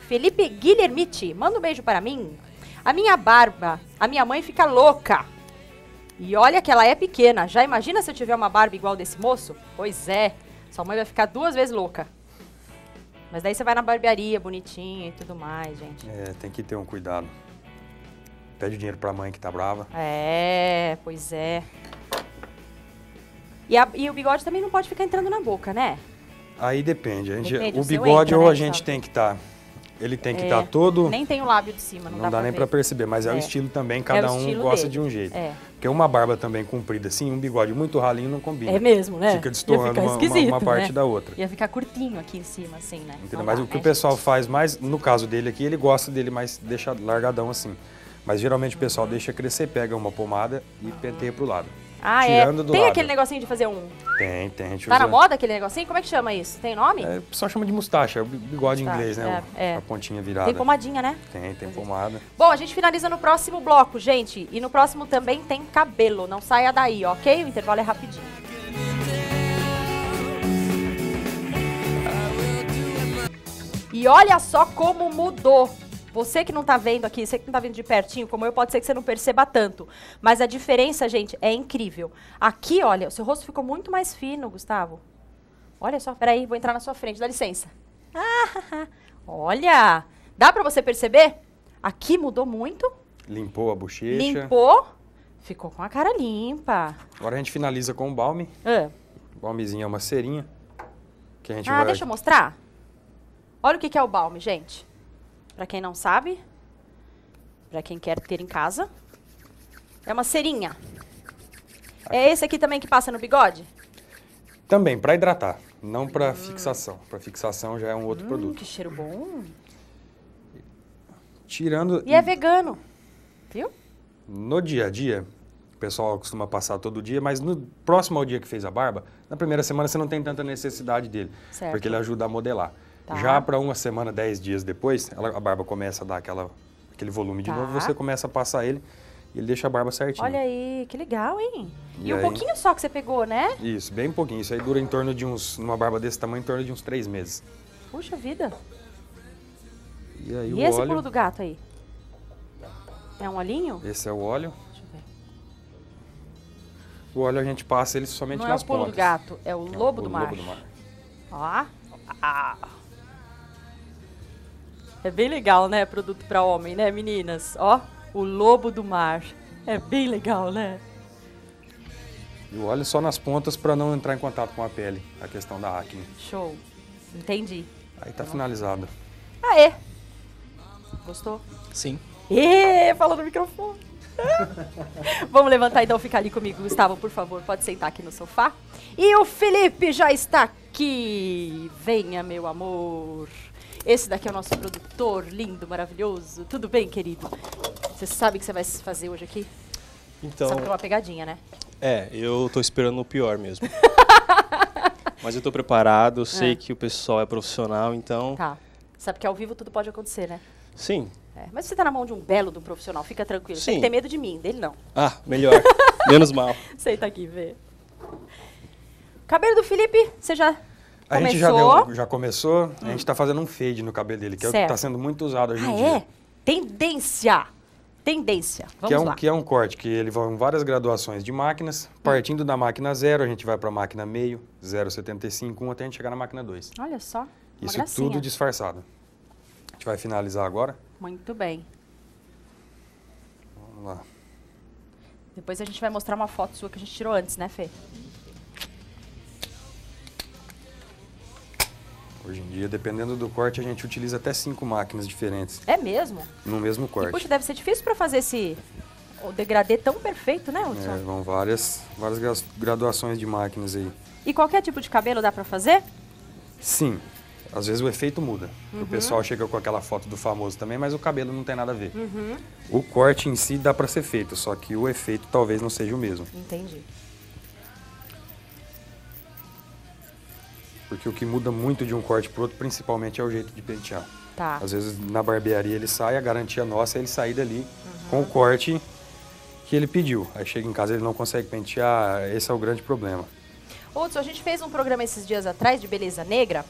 Felipe Guilhermite. Manda um beijo para mim. A minha barba, a minha mãe fica louca. E olha que ela é pequena. Já imagina se eu tiver uma barba igual desse moço? Pois é. Sua mãe vai ficar duas vezes louca. Mas daí você vai na barbearia, bonitinha e tudo mais, gente. É, tem que ter um cuidado. Pede dinheiro pra mãe que tá brava. É, pois é. E, a, e o bigode também não pode ficar entrando na boca, né? Aí depende. A gente, depende o bigode entra, ou né, a gente sabe? tem que estar... Tá, ele tem que estar é, tá todo... Nem tem o lábio de cima, não, não dá, dá pra nem ver. pra perceber. Mas é, é o estilo também, cada é um gosta dele. de um jeito. É. Porque uma barba também comprida assim, um bigode muito ralinho não combina. É mesmo, né? Fica destoando uma, uma, uma parte né? da outra. Ia ficar curtinho aqui em cima, assim, né? Entendeu? Mas dá, o que né, o pessoal gente? faz mais, no caso dele aqui, ele gosta dele mais deixado largadão assim. Mas geralmente o pessoal deixa crescer, pega uma pomada e penteia pro lado. Ah, Tirando é? Do tem lado. aquele negocinho de fazer um? Tem, tem. A gente tá usa... na moda aquele negocinho? Como é que chama isso? Tem nome? É, o pessoal chama de mustache, é o bigode mustache, inglês, né? É, é. A pontinha virada. Tem pomadinha, né? Tem, tem pomada. Bom, a gente finaliza no próximo bloco, gente. E no próximo também tem cabelo. Não saia daí, ok? O intervalo é rapidinho. E olha só como mudou. Você que não tá vendo aqui, você que não tá vendo de pertinho, como eu, pode ser que você não perceba tanto. Mas a diferença, gente, é incrível. Aqui, olha, o seu rosto ficou muito mais fino, Gustavo. Olha só, peraí, vou entrar na sua frente, dá licença. Ah, olha, dá pra você perceber? Aqui mudou muito. Limpou a bochecha. Limpou, ficou com a cara limpa. Agora a gente finaliza com um balme. Ah. O balmezinho é uma cerinha. Que a gente ah, vai... deixa eu mostrar. Olha o que que é o balme, gente. Pra quem não sabe, pra quem quer ter em casa, é uma cerinha. Aqui. É esse aqui também que passa no bigode? Também, pra hidratar, não pra hum. fixação. Pra fixação já é um outro hum, produto. Que cheiro bom. Tirando... E é vegano, viu? No dia a dia, o pessoal costuma passar todo dia, mas no próximo ao dia que fez a barba, na primeira semana você não tem tanta necessidade dele, certo. porque ele ajuda a modelar. Tá. Já para uma semana, dez dias depois, ela, a barba começa a dar aquela, aquele volume de tá. novo, você começa a passar ele e ele deixa a barba certinha. Olha aí, que legal, hein? E, e um aí, pouquinho só que você pegou, né? Isso, bem pouquinho. Isso aí dura em torno de uns, numa barba desse tamanho, em torno de uns três meses. Puxa vida. E, aí, e o esse óleo... pulo do gato aí? É um olhinho? Esse é o óleo. Deixa eu ver. O óleo a gente passa ele somente Não nas pontas. Não é o pulo pontas. do gato, é o Não, lobo, o do, lobo mar. do mar. Ó. Ah. É bem legal, né? Produto para homem, né, meninas? Ó, o lobo do mar. É bem legal, né? E o óleo só nas pontas para não entrar em contato com a pele, a questão da acne. Show. Entendi. Aí tá finalizado. Aê! Gostou? Sim. Ê, falou no microfone. Vamos levantar então, fica ali comigo, Gustavo, por favor. Pode sentar aqui no sofá. E o Felipe já está aqui. Venha, meu amor. Esse daqui é o nosso produtor, lindo, maravilhoso. Tudo bem, querido? Você sabe o que você vai fazer hoje aqui? Então... Sabe que é uma pegadinha, né? É, eu tô esperando o pior mesmo. Mas eu tô preparado, eu sei é. que o pessoal é profissional, então... Tá. Sabe que ao vivo tudo pode acontecer, né? Sim. É, mas você tá na mão de um belo de um profissional, fica tranquilo. Sim. Tem que ter medo de mim, dele não. Ah, melhor. Menos mal. Senta aqui, vê. Cabelo do Felipe, você já... A começou. gente já, deu, já começou, hum. a gente está fazendo um fade no cabelo dele, que certo. é o que está sendo muito usado hoje ah, em dia. é? Tendência! Tendência, vamos que é um, lá. Que é um corte que ele vai em várias graduações de máquinas, hum. partindo da máquina zero, a gente vai para a máquina meio, zero vírgula setenta e cinco, um, até a gente chegar na máquina dois. Olha só, uma Isso gracinha. tudo disfarçado. A gente vai finalizar agora. Muito bem. Vamos lá. Depois a gente vai mostrar uma foto sua que a gente tirou antes, né, Fê? Hoje em dia, dependendo do corte, a gente utiliza até cinco máquinas diferentes. É mesmo? No mesmo corte. E, puxa, deve ser difícil para fazer esse o degradê tão perfeito, né, Hudson? É, vão várias, várias graduações de máquinas aí. E qualquer tipo de cabelo dá para fazer? Sim. Às vezes o efeito muda. Uhum. O pessoal chega com aquela foto do famoso também, mas o cabelo não tem nada a ver. Uhum. O corte em si dá para ser feito, só que o efeito talvez não seja o mesmo. Entendi. Porque o que muda muito de um corte para outro, principalmente, é o jeito de pentear. Tá. Às vezes, na barbearia, ele sai, a garantia nossa é ele sair dali uhum. com o corte que ele pediu. Aí chega em casa, ele não consegue pentear, esse é o grande problema. Hudson, a gente fez um programa esses dias atrás de beleza negra,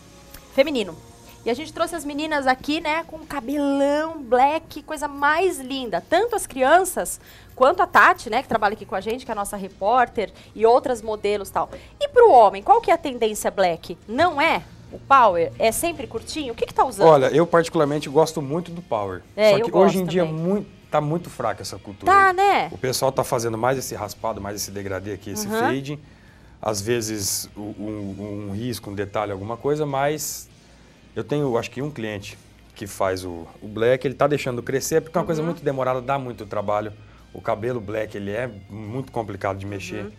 feminino. E a gente trouxe as meninas aqui, né, com cabelão, black, coisa mais linda. Tanto as crianças, quanto a Tati, né, que trabalha aqui com a gente, que é a nossa repórter, e outras modelos e tal. E pro homem, qual que é a tendência black? Não é o power? É sempre curtinho? O que que tá usando? Olha, eu particularmente gosto muito do power. É, Só que eu gosto hoje em também. dia muito, tá muito fraca essa cultura. Tá, né? O pessoal tá fazendo mais esse raspado, mais esse degradê aqui, esse uhum. fade. Às vezes um, um, um risco, um detalhe, alguma coisa, mas... Eu tenho, acho que um cliente que faz o, o black, ele tá deixando crescer, porque é uma uhum. coisa muito demorada, dá muito trabalho. O cabelo black, ele é muito complicado de mexer. Uhum.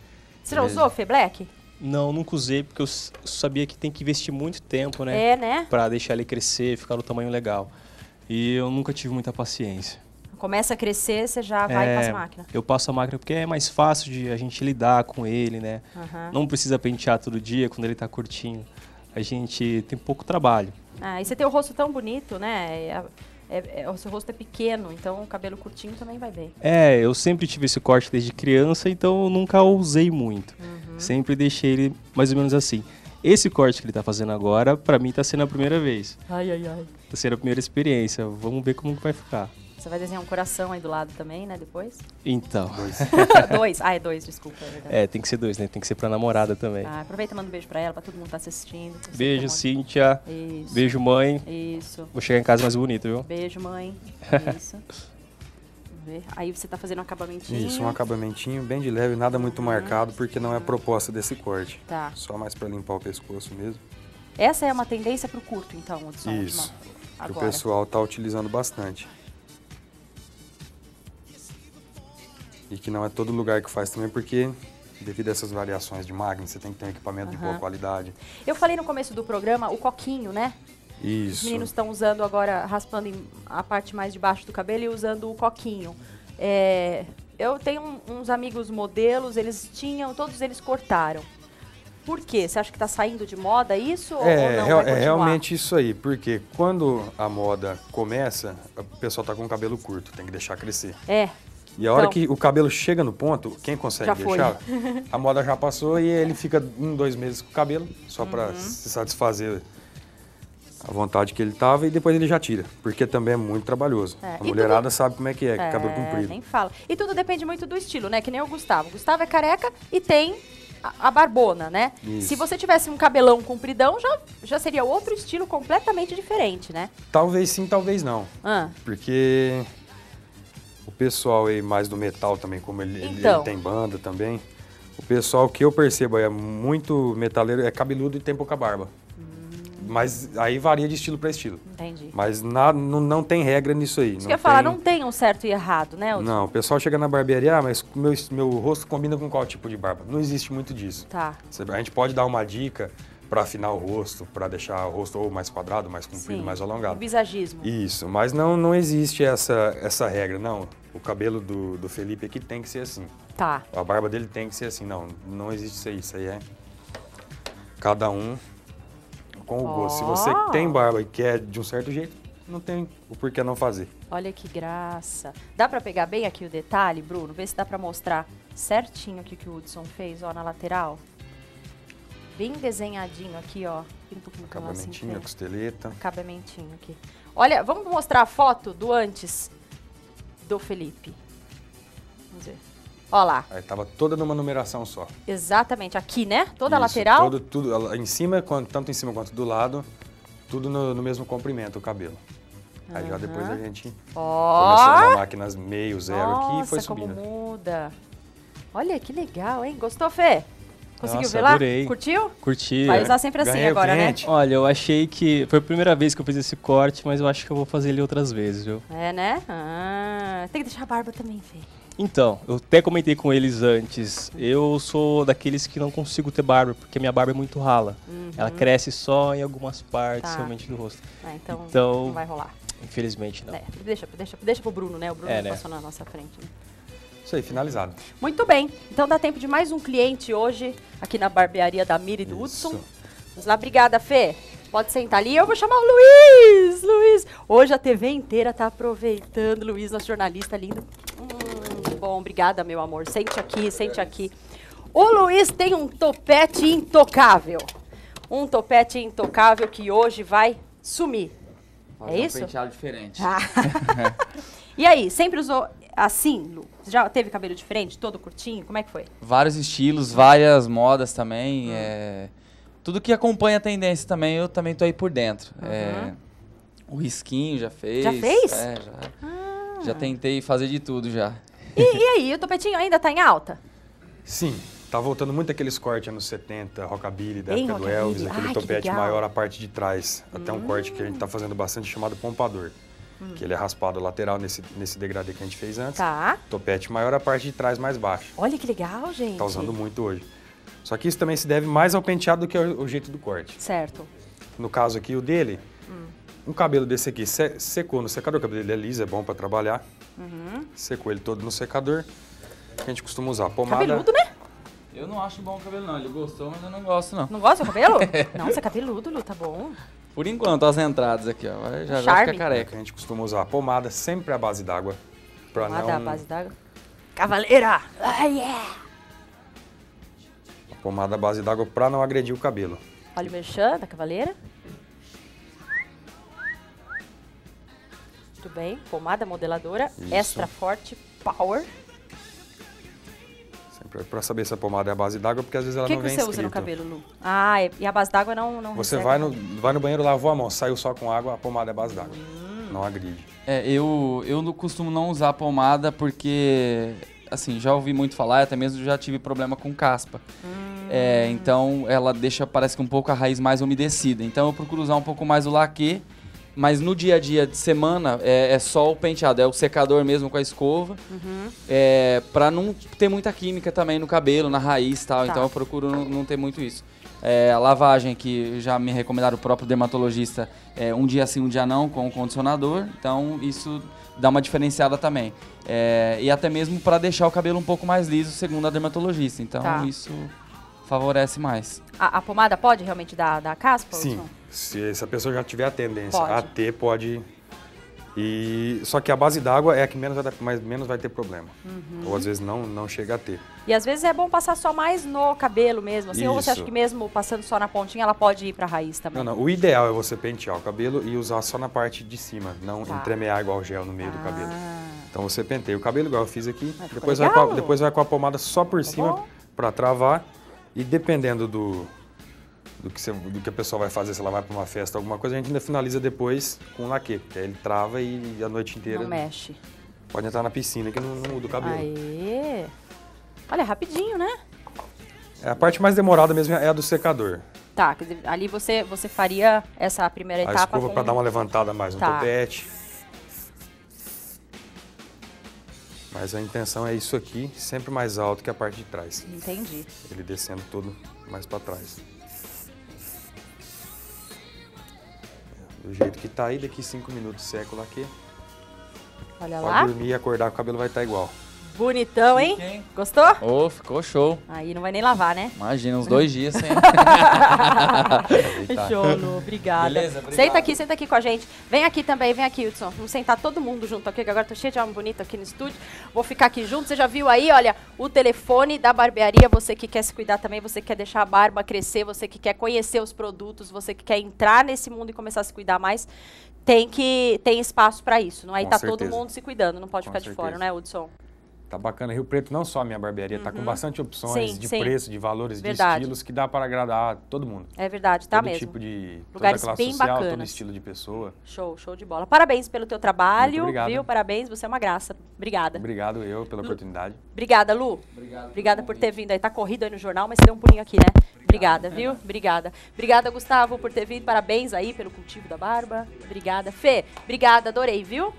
Você já usou, Fê, black? Não, nunca usei, porque eu sabia que tem que investir muito tempo, né? É, né? Pra deixar ele crescer, ficar no tamanho legal. E eu nunca tive muita paciência. Começa a crescer, você já vai é, e passa a máquina. Eu passo a máquina porque é mais fácil de a gente lidar com ele, né? Uhum. Não precisa pentear todo dia quando ele tá curtinho. A gente tem pouco trabalho. Ah, e você tem o rosto tão bonito, né? É, é, é, o seu rosto é pequeno, então o cabelo curtinho também vai bem. É, eu sempre tive esse corte desde criança, então eu nunca usei muito. Uhum. Sempre deixei ele mais ou menos assim. Esse corte que ele tá fazendo agora, pra mim, tá sendo a primeira vez. Ai, ai, ai. Tá sendo a primeira experiência. Vamos ver como que vai ficar. Você vai desenhar um coração aí do lado também, né, depois? Então. Dois. dois? Ah, é dois, desculpa. É, é, tem que ser dois, né? Tem que ser pra namorada também. Ah, aproveita e manda um beijo pra ela, pra todo mundo que tá assistindo. Beijo, Cíntia. Isso. Beijo, mãe. Isso. Vou chegar em casa mais bonito, viu? Beijo, mãe. Isso. Aí você tá fazendo um acabamentinho. Isso, um acabamentinho bem de leve, nada muito uhum. marcado, porque não é a proposta desse corte. Tá. Só mais pra limpar o pescoço mesmo. Essa é uma tendência pro curto, então, Hudson? Isso. Que o pessoal tá utilizando bastante. E que não é todo lugar que faz também, porque devido a essas variações de máquina, você tem que ter um equipamento uhum. de boa qualidade. Eu falei no começo do programa, o coquinho, né? Isso. Os meninos estão usando agora, raspando a parte mais de baixo do cabelo e usando o coquinho. É, eu tenho uns amigos modelos, eles tinham, todos eles cortaram. Por quê? Você acha que está saindo de moda isso é, ou não vai continuar? É realmente isso aí, porque quando a moda começa, o pessoal está com o cabelo curto, tem que deixar crescer. É. E a então, hora que o cabelo chega no ponto, quem consegue deixar, a moda já passou e ele fica um, dois meses com o cabelo, só uhum. para se satisfazer a vontade que ele tava, e depois ele já tira, porque também é muito trabalhoso. É. A mulherada tudo... sabe como é que é, é cabelo comprido. Nem fala. E tudo depende muito do estilo, né? Que nem o Gustavo. O Gustavo é careca e tem a, a barbona, né? Isso. Se você tivesse um cabelão compridão, já, já seria outro estilo completamente diferente, né? Talvez sim, talvez não. Ah. Porque... o pessoal aí mais do metal também, como ele, então. ele tem banda também. O pessoal que eu percebo é muito metaleiro, é cabeludo e tem pouca barba. Hum. Mas aí varia de estilo para estilo. Entendi. Mas na, não, não tem regra nisso aí. Isso não que eu ia falar, não tem um certo e errado, né? Hudson? Não, o pessoal chega na barbearia, ah, mas meu, meu rosto combina com qual tipo de barba? Não existe muito disso. Tá. A gente pode dar uma dica para afinar o rosto, para deixar o rosto ou mais quadrado, mais comprido, sim, mais alongado. O visagismo. Isso, mas não, não existe essa, essa regra, não. O cabelo do, do Felipe aqui tem que ser assim. Tá. A barba dele tem que ser assim, não. Não existe isso aí, isso aí é cada um com o oh. gosto. Se você tem barba e quer de um certo jeito, não tem o porquê não fazer. Olha que graça. Dá para pegar bem aqui o detalhe, Bruno? Vê se dá para mostrar certinho o que, que o Hudson fez, ó, na lateral. Bem desenhadinho aqui, ó. Acabamentinho, costeleta. Acabamentinho aqui. Olha, vamos mostrar a foto do antes do Felipe. Vamos ver. Ó lá. Aí tava toda numa numeração só. Exatamente. Aqui, né? Toda a lateral. Todo, tudo, em cima, tanto em cima quanto do lado, tudo no, no mesmo comprimento, o cabelo. Uhum. Aí já depois a gente oh. começou a usar máquinas meio, zero Nossa, aqui e foi subindo. Como muda. Olha, que legal, hein? Gostou, Fê? Conseguiu Nossa, ver lá? Adorei. Curtiu? Curti. Vai usar sempre assim. Ganhei agora, né? Olha, eu achei que... foi a primeira vez que eu fiz esse corte, mas eu acho que eu vou fazer ele outras vezes, viu? É, né? Ah, tem que deixar a barba também, Fê. Então, eu até comentei com eles antes. Eu sou daqueles que não consigo ter barba, porque minha barba é muito rala. Uhum. Ela cresce só em algumas partes, tá. realmente, do rosto. Ah, então, então não vai rolar. Infelizmente, não. É, deixa, deixa, deixa pro Bruno, né? O Bruno é, né? passou na nossa frente, né? Isso aí, finalizado. Muito bem. Então dá tempo de mais um cliente hoje, aqui na barbearia da Mira e do Hudson. Vamos lá, obrigada, Fê. Pode sentar ali. Eu vou chamar o Luiz, Luiz. Hoje a T V inteira tá aproveitando. Luiz, nosso jornalista lindo. Hum, bom, obrigada, meu amor. Sente aqui, sente aqui. O Luiz tem um topete intocável. Um topete intocável que hoje vai sumir. Fazer é um isso? um penteado diferente. Ah. E aí, sempre usou... assim, Lu, já teve cabelo diferente, todo curtinho? Como é que foi? Vários estilos, várias modas também. Hum. É, tudo que acompanha a tendência também, eu também tô aí por dentro. Uhum. É, o risquinho já fez. Já fez? É, já, ah. já tentei fazer de tudo já. E, e aí, o topetinho ainda tá em alta? Sim, tá voltando muito aqueles cortes anos setenta, rockabilly, da Bem época rockabilly. do Elvis, aquele Ai, topete maior, a parte de trás. Até hum. um corte que a gente tá fazendo bastante chamado pompador. Que ele é raspado lateral nesse, nesse degradê que a gente fez antes. Tá. Topete maior, a parte de trás mais baixa. Olha que legal, gente. Tá usando muito hoje. Só que isso também se deve mais ao penteado do que ao, ao jeito do corte. Certo. No caso aqui, o dele, hum. um cabelo desse aqui se, secou no secador. O cabelo dele é liso, é bom pra trabalhar. Uhum. Secou ele todo no secador. A gente costuma usar pomada. Cabeludo, né? Eu não acho bom o cabelo, não. Ele gostou, mas eu não gosto, não. Não gosta do cabelo? Não, você é cabeludo, Lu, tá bom. Por enquanto, as entradas aqui, ó. Já, já fica careca. A gente costuma usar pomada sempre à base d'água. Pomada não... à base d'água? Cavaleira! Ah, yeah! Pomada à base d'água pra não agredir o cabelo. Olha o merchan da cavaleira. Muito bem. Pomada modeladora, isso. Extra forte, power. Pra saber se a pomada é a base d'água, porque às vezes ela que não que vem escrito. O que você usa no cabelo, Lu? Ah, e a base d'água não, não Você vai no, vai no banheiro, lavou a mão, saiu só com água, a pomada é a base d'água. Hum. Não agride. É, eu, eu não costumo não usar pomada porque, assim, já ouvi muito falar, até mesmo já tive problema com caspa. Hum. É, então, ela deixa, parece que um pouco a raiz mais umedecida. Então, eu procuro usar um pouco mais o laque, mas no dia a dia de semana é, é só o penteado, é o secador mesmo com a escova, uhum. é, pra não ter muita química também no cabelo, na raiz e tal, tá. Então eu procuro não, não ter muito isso. É, a lavagem que já me recomendaram o próprio dermatologista, é, um dia sim, um dia não, com o condicionador, então isso dá uma diferenciada também. É, e até mesmo pra deixar o cabelo um pouco mais liso, segundo a dermatologista, então tá. isso... favorece mais. A, a pomada pode realmente dar, dar caspa? Sim, se essa pessoa já tiver a tendência pode. a ter, pode... E, só que a base d'água é a que menos vai, mais, menos vai ter problema. Uhum. Ou às vezes não, não chega a ter. E às vezes é bom passar só mais no cabelo mesmo, assim, ou você acha que mesmo passando só na pontinha ela pode ir para a raiz também? Não, não. O ideal é você pentear o cabelo e usar só na parte de cima, não tá. entremear igual gel no meio ah. do cabelo. Então você penteia o cabelo igual eu fiz aqui, ah, depois, vai com a, depois vai com a pomada só por tá cima para travar e dependendo do... Do que, você, do que a pessoa vai fazer, se ela vai para uma festa, alguma coisa, a gente ainda finaliza depois com o laque, porque aí ele trava e a noite inteira... Não mexe. Pode entrar na piscina, que não, não muda o cabelo. Aê! Olha, rapidinho, né? É, a parte mais demorada mesmo é a do secador. Tá, quer dizer, ali você, você faria essa primeira a etapa... A escova com... para dar uma levantada mais no tá. um topete. Mas a intenção é isso aqui, sempre mais alto que a parte de trás. Entendi. Ele descendo todo mais para trás. Do jeito que tá aí, daqui cinco minutos seco aqui. Olha Pode lá. Pode dormir e acordar, o cabelo vai estar tá igual. Bonitão, hein? Sim. Gostou? Ô, oh, ficou show. Aí não vai nem lavar, né? Imagina, uns dois dias, hein? Show, Lu, obrigada. Beleza, obrigado. Senta aqui, senta aqui com a gente. Vem aqui também, vem aqui, Hudson. Vamos sentar todo mundo junto aqui, que agora tô cheia de alma bonita aqui no estúdio. Vou ficar aqui junto. Você já viu aí, olha, o telefone da barbearia. Você que quer se cuidar também, você que quer deixar a barba crescer, você que quer conhecer os produtos, você que quer entrar nesse mundo e começar a se cuidar mais, tem, que, tem espaço para isso, não é? E tá certeza. todo mundo se cuidando, não pode com ficar certeza. de fora, né, Hudson? Tá bacana. Rio Preto não só a minha barbearia, uhum. tá com bastante opções sim, de sim. preço, de valores, verdade. de estilos, que dá para agradar todo mundo. É verdade, tá todo mesmo. Tipo de, Lugares toda a classe bem social, bacanas. todo estilo de pessoa. Show, show de bola. Parabéns pelo teu trabalho, viu? Parabéns, você é uma graça. Obrigada. Obrigado eu pela Lu. oportunidade. Obrigada, Lu. Obrigado, Obrigada por ter vindo aí. Tá corrido aí no jornal, mas você deu um pulinho aqui, né? Obrigada, Obrigada viu? É. Obrigada. Obrigada, Gustavo, por ter vindo. Parabéns aí pelo cultivo da barba. Obrigada. Fê, obrigada, adorei, viu?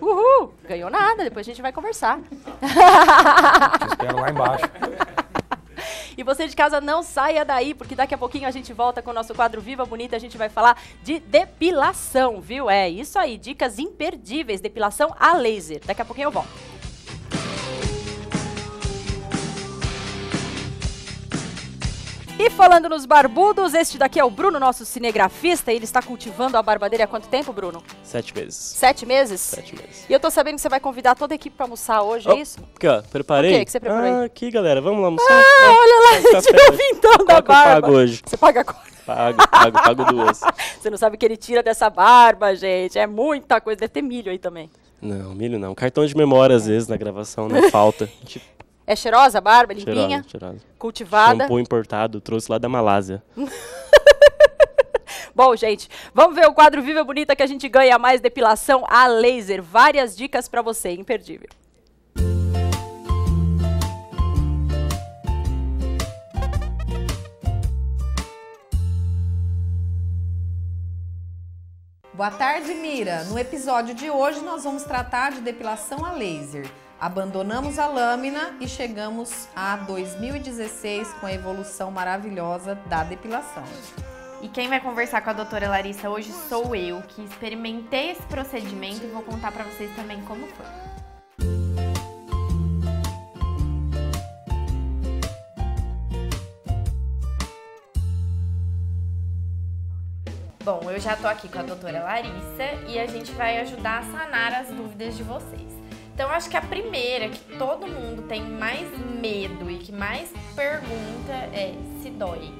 Uhul! Ganhou nada, depois a gente vai conversar. Ah, te espero lá embaixo. E você de casa não saia daí, porque daqui a pouquinho a gente volta com o nosso quadro Viva Bonita. A gente vai falar de depilação, viu? É isso aí, dicas imperdíveis, depilação a laser. Daqui a pouquinho eu volto. E falando nos barbudos, este daqui é o Bruno, nosso cinegrafista, e ele está cultivando a barba dele há quanto tempo, Bruno? Sete meses. Sete meses? Sete meses. E eu tô sabendo que você vai convidar toda a equipe para almoçar hoje, oh, é isso? Aqui, ó, preparei. O que, que você preparou aí? Ah, aqui, galera, vamos lá almoçar. Ah, é. olha lá, gente, eu pintando Qual a barba. Eu pago hoje? Você paga agora? Pago, pago, pago duas. Você não sabe o que ele tira dessa barba, gente, é muita coisa, deve ter milho aí também. Não, milho não, cartão de memória às vezes na gravação, não falta. É cheirosa a barba, limpinha, cheirosa, cheirosa. cultivada. Shampoo importado, trouxe lá da Malásia. Bom, gente, vamos ver o quadro Viva Bonita que a gente ganha mais depilação a laser. Várias dicas pra você, imperdível. Boa tarde, Mira. No episódio de hoje nós vamos tratar de depilação a laser. Abandonamos a lâmina e chegamos a dois mil e dezesseis com a evolução maravilhosa da depilação. E quem vai conversar com a doutora Larissa hoje sou eu, que experimentei esse procedimento e vou contar para vocês também como foi. Bom, eu já tô aqui com a doutora Larissa e a gente vai ajudar a sanar as dúvidas de vocês. Então, acho que a primeira que todo mundo tem mais medo e que mais pergunta é se dói.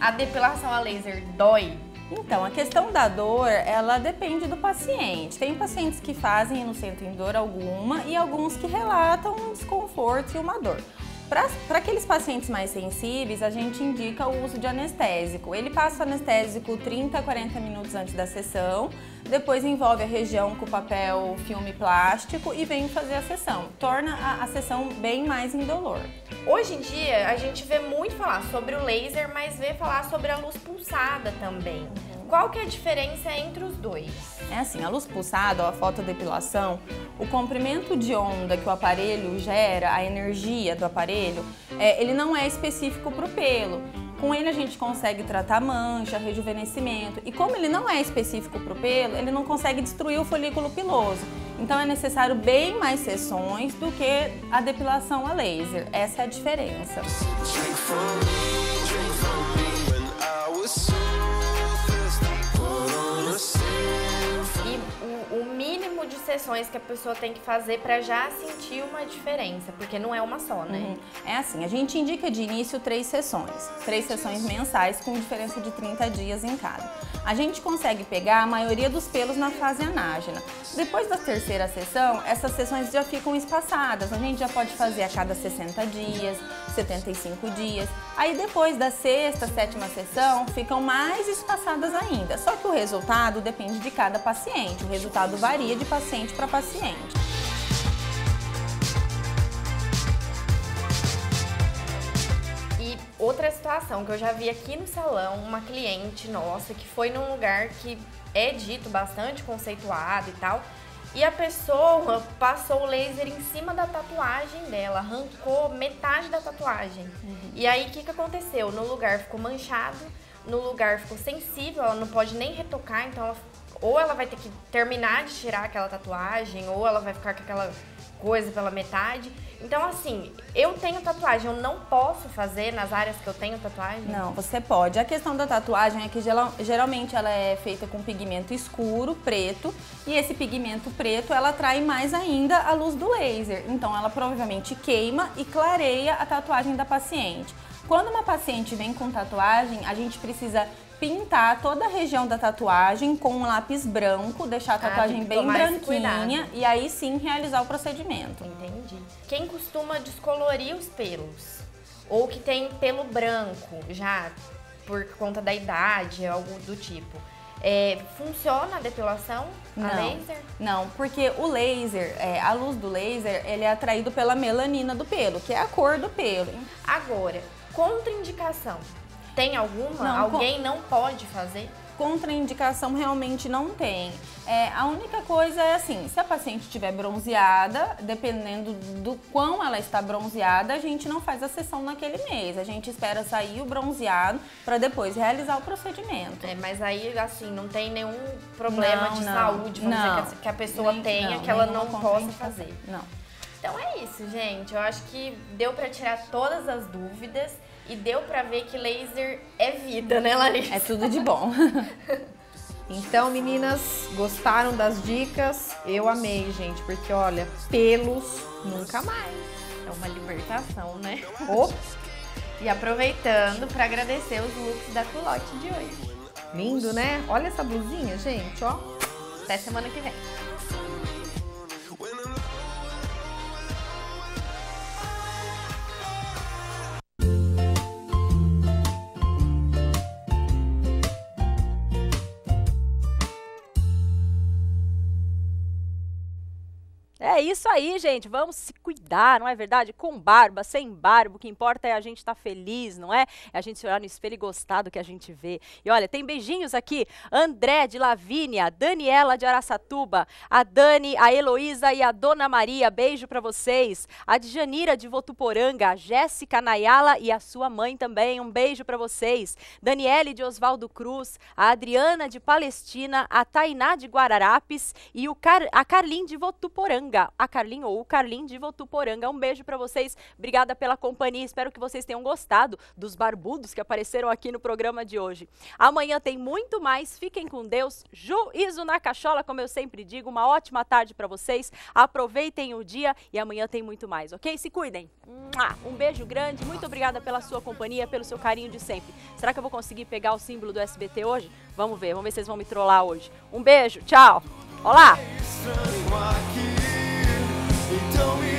A depilação a laser dói? Então, a questão da dor, ela depende do paciente. Tem pacientes que fazem e não sentem dor alguma e alguns que relatam um desconforto e uma dor. Para aqueles pacientes mais sensíveis, a gente indica o uso de anestésico. Ele passa o anestésico trinta a quarenta minutos antes da sessão, depois envolve a região com papel filme plástico e vem fazer a sessão. Torna a, a sessão bem mais indolor. Hoje em dia, a gente vê muito falar sobre o laser, mas vê falar sobre a luz pulsada também. Qual que é a diferença entre os dois? É assim, a luz pulsada, a fotodepilação, o comprimento de onda que o aparelho gera, a energia do aparelho, é, ele não é específico para o pelo. Com ele a gente consegue tratar mancha, rejuvenescimento, e como ele não é específico para o pelo, ele não consegue destruir o folículo piloso. Então é necessário bem mais sessões do que a depilação a laser. Essa é a diferença. E o, o mínimo de sessões que a pessoa tem que fazer para já sentir uma diferença, porque não é uma só, né? Uhum. É assim, a gente indica de início três sessões, três sessões mensais com diferença de trinta dias em cada. A gente consegue pegar a maioria dos pelos na fase anágena. Depois da terceira sessão, essas sessões já ficam espaçadas, a gente já pode fazer a cada sessenta dias, setenta e cinco dias. Aí depois da sexta, sétima sessão, ficam mais espaçadas ainda, só que o resultado depende de cada paciente. O resultado varia de paciente para paciente. E outra situação que eu já vi aqui no salão, uma cliente nossa que foi num lugar que é dito bastante conceituado e tal, e a pessoa passou o laser em cima da tatuagem dela, arrancou metade da tatuagem. Uhum. E aí o que, que aconteceu? No lugar ficou manchado, no lugar ficou sensível, ela não pode nem retocar, então ela ou ela vai ter que terminar de tirar aquela tatuagem, ou ela vai ficar com aquela coisa pela metade. Então, assim, eu tenho tatuagem, eu não posso fazer nas áreas que eu tenho tatuagem? Não, você pode. A questão da tatuagem é que geralmente ela é feita com pigmento escuro, preto, e esse pigmento preto, ela atrai mais ainda a luz do laser. Então, ela provavelmente queima e clareia a tatuagem da paciente. Quando uma paciente vem com tatuagem, a gente precisa pintar toda a região da tatuagem com um lápis branco, deixar a tatuagem ah, bem branquinha e aí sim realizar o procedimento. Entendi. Quem costuma descolorir os pelos ou que tem pelo branco já por conta da idade, algo do tipo, é, funciona a depilação a não, laser? Não, porque o laser, é, a luz do laser, ele é atraído pela melanina do pelo, que é a cor do pelo. Agora, contraindicação. Tem alguma? Não, Alguém con... não pode fazer? Contraindicação realmente não tem. É, a única coisa é assim, se a paciente estiver bronzeada, dependendo do quão ela está bronzeada, a gente não faz a sessão naquele mês. A gente espera sair o bronzeado para depois realizar o procedimento. É, mas aí, assim, não tem nenhum problema não, de não, saúde vamos não, dizer, que a pessoa nem, tenha, não, que ela não possa fazer. Não. Então é isso, gente. Eu acho que deu para tirar todas as dúvidas. E deu pra ver que laser é vida, né, Larissa? É tudo de bom. Então, meninas, gostaram das dicas? Eu amei, gente, porque, olha, pelos nunca mais. É uma libertação, né? Opa. E aproveitando pra agradecer os looks da culotte de hoje. Lindo, né? Olha essa blusinha, gente, ó. Até semana que vem. É isso aí, gente. Vamos se cuidar, não é verdade? Com barba, sem barba, o que importa é a gente estar feliz, não é? É a gente se olhar no espelho e gostar do que a gente vê. E olha, tem beijinhos aqui. André de Lavínia, Daniela de Araçatuba, a Dani, a Heloísa e a Dona Maria. Beijo pra vocês. A Djanira de Votuporanga, a Jéssica Nayala e a sua mãe também. Um beijo pra vocês. Daniele de Oswaldo Cruz, a Adriana de Palestina, a Tainá de Guararapes e o Car a Carlin de Votuporanga. A Carlinho ou o Carlinho de Votuporanga. Um beijo pra vocês, obrigada pela companhia. Espero que vocês tenham gostado dos barbudos que apareceram aqui no programa de hoje. Amanhã tem muito mais, fiquem com Deus. Juízo na cachola, como eu sempre digo. Uma ótima tarde pra vocês, aproveitem o dia e amanhã tem muito mais, ok? Se cuidem, um beijo grande. Muito obrigada pela sua companhia, pelo seu carinho de sempre. Será que eu vou conseguir pegar o símbolo do S B T hoje? Vamos ver, vamos ver se vocês vão me trollar hoje. Um beijo, tchau, olá. Então